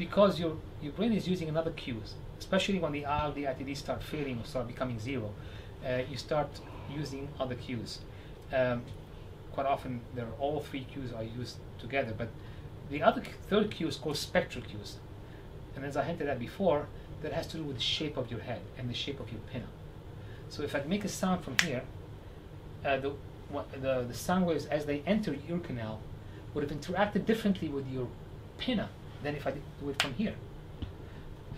because your brain is using another cues, especially when the ILDITD start failing or start becoming zero. You start using other cues. Quite often, all three cues are used together, but the third cue is called spectral cues. And as I hinted at before, that has to do with the shape of your head and the shape of your pinna. So if I make a sound from here, the sound waves as they enter your ear canal would have interacted differently with your pinna than if I do it from here.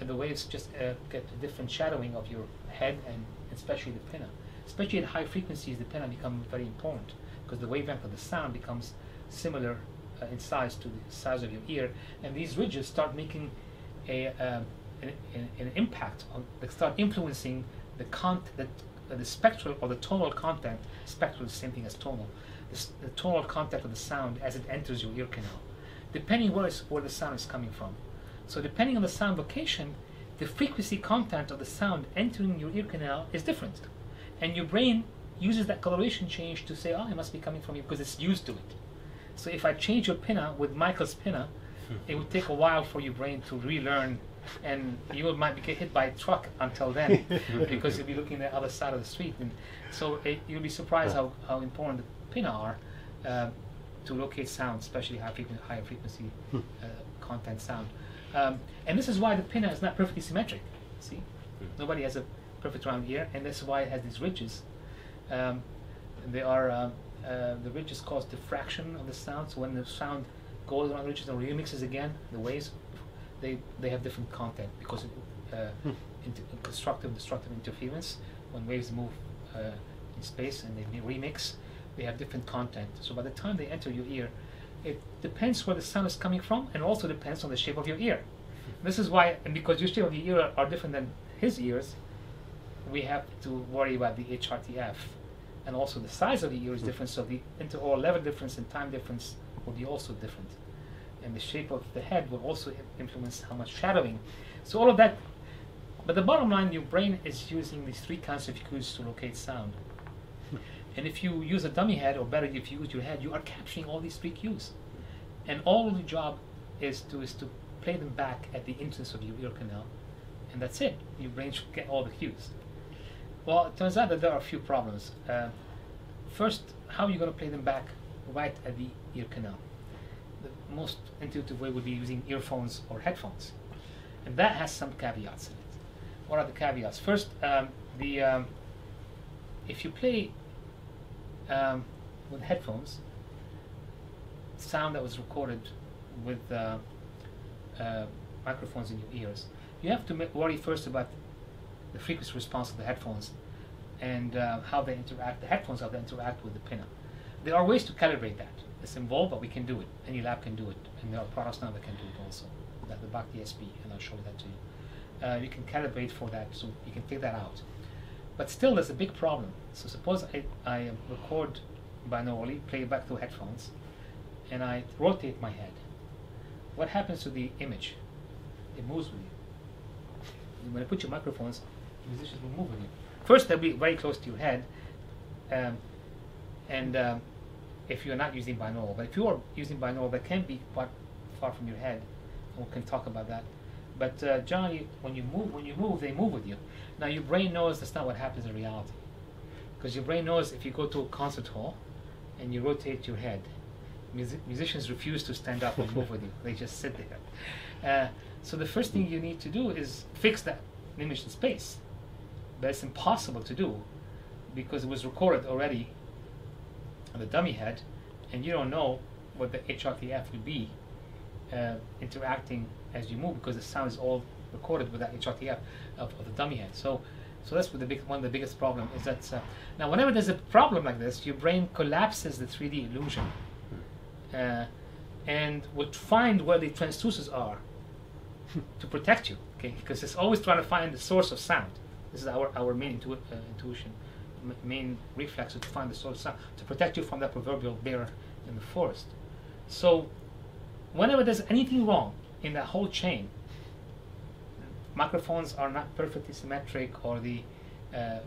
And the waves just get a different shadowing of your head and especially the pinna. Especially at high frequencies, the pinna becomes very important because the wavelength of the sound becomes similar in size to the size of your ear, and these ridges start making a an impact on, they start influencing the the spectral or the tonal content. Spectral is the same thing as tonal. The tonal content of the sound as it enters your ear canal, depending where the sound is coming from. So depending on the sound location, the frequency content of the sound entering your ear canal is different, and your brain uses that coloration change to say, oh, it must be coming from you because it's used to it. So if I change your pinna with Michael's pinna, it would take a while for your brain to relearn, and you might get hit by a truck until then because you'll be looking at the other side of the street. And so you'll be surprised how important the pinna are to locate sound, especially higher frequency content sound. And this is why the pinna is not perfectly symmetric. See? Nobody has a perfect round ear, and that's why it has these ridges. They are... the ridges cause diffraction of the sound, so when the sound goes around the ridges and remixes again, the waves, they have different content because of constructive-destructive interference. When waves move in space and they remix, they have different content. So by the time they enter your ear, it depends where the sound is coming from, and also depends on the shape of your ear. This is why, and because your shape of the ear are different than his ears, we have to worry about the HRTF. And also the size of the ear is different, so the interaural level difference and time difference will be also different. And the shape of the head will also influence how much shadowing. So all of that, but the bottom line, your brain is using these three kinds of cues to locate sound. And if you use a dummy head, or better, if you use your head, you are capturing all these three cues. And all the job is to play them back at the entrance of your ear canal. And that's it. Your brain should get all the cues. Well, it turns out that there are a few problems. First, how are you going to play them back right at the ear canal? The most intuitive way would be using earphones or headphones. And that has some caveats in it. What are the caveats? First, if you play with headphones, sound that was recorded with microphones in your ears, you have to worry first about the frequency response of the headphones and how they interact, the headphones, how they interact with the pinna. There are ways to calibrate that. It's involved, but we can do it. Any lab can do it. And there are products now that can do it also. The BuckHP, and I'll show that to you. You can calibrate for that, so you can take that out. But still, there's a big problem. So suppose I record binaurally, play back through headphones, and I rotate my head. What happens to the image? It moves with you. When I put your microphones, musicians will move with you. First, they'll be very close to your head, if you're not using binaural. But if you are using binaural, they can be quite far from your head. We can talk about that. But generally, when you move, they move with you. Now, your brain knows that's not what happens in reality, because your brain knows if you go to a concert hall and you rotate your head, musicians refuse to stand up and move with you. They just sit there. So the first thing you need to do is fix that image in space. But it's impossible to do because it was recorded already on the dummy head, and you don't know what the HRTF will be interacting as you move, because the sound is all recorded with that HRTF of the dummy head. So that's one of the biggest problem is that now whenever there's a problem like this, your brain collapses the 3D illusion and would find where the transducers are to protect you, okay? Because it's always trying to find the source of sound. This is our main intuition, main reflex, to find the source of sound, to protect you from that proverbial bear in the forest. So whenever there's anything wrong in that whole chain, microphones are not perfectly symmetric, or there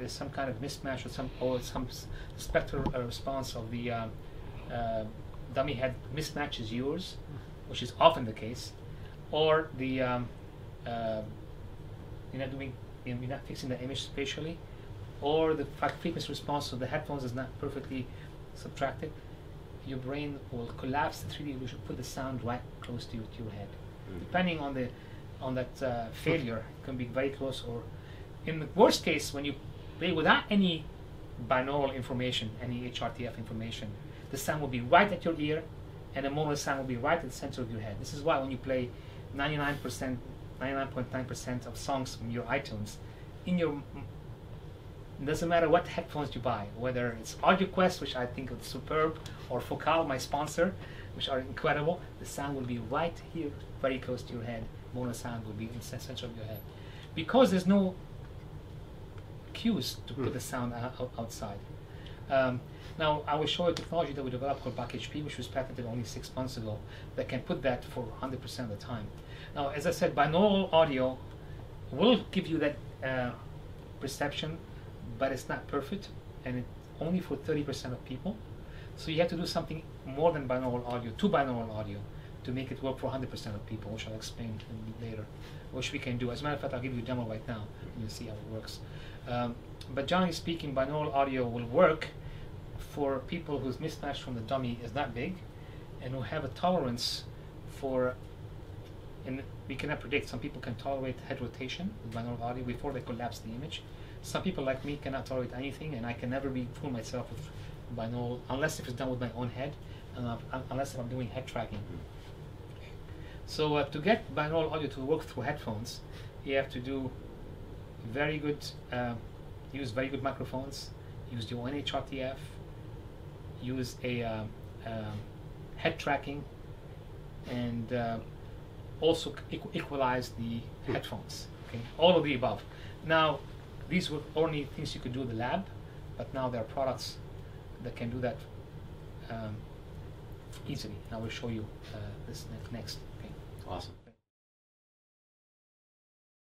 is some kind of mismatch, or some spectral response of the dummy head mismatches yours, which is often the case, or the you're not fixing the image spatially, or the frequency response of the headphones is not perfectly subtracted, your brain will collapse the 3D. We should put the sound right close to your head. Depending on the that failure, it can be very close, or in the worst case, when you play without any binaural information, any HRTF information, the sound will be right at your ear, and the mono sound will be right at the center of your head. This is why when you play 99.9% of songs from your iTunes, in your, it doesn't matter what headphones you buy, whether it's AudioQuest, which I think is superb, or Focal, my sponsor, which are incredible, the sound will be right here, very close to your head. Mono sound will be in the center of your head. Because there's no cues to put the sound outside. Now, I will show you a technology that we developed called BuckHP, which was patented only 6 months ago, that can put that for 100% of the time. Now, as I said, binaural audio will give you that perception, but it's not perfect, and it's only for 30% of people. So you have to do something more than binaural audio, to binaural audio, to make it work for 100% of people, which I'll explain later, which we can do. As a matter of fact, I'll give you a demo right now, and you'll see how it works. But generally speaking, binaural audio will work for people whose mismatch from the dummy is not big, and who have a tolerance for, and we cannot predict, some people can tolerate head rotation with binaural audio before they collapse the image. Some people like me cannot tolerate anything, and I can never be fool myself with binaural, unless if it's done with my own head, unless if I'm doing head tracking. So to get binaural audio to work through headphones, you have to do very good, use very good microphones, use your own HRTF, use a head tracking, and also equalize the headphones. Okay, all of the above. Now, these were only things you could do in the lab, but now there are products that can do that easily. And I will show you this next. Awesome.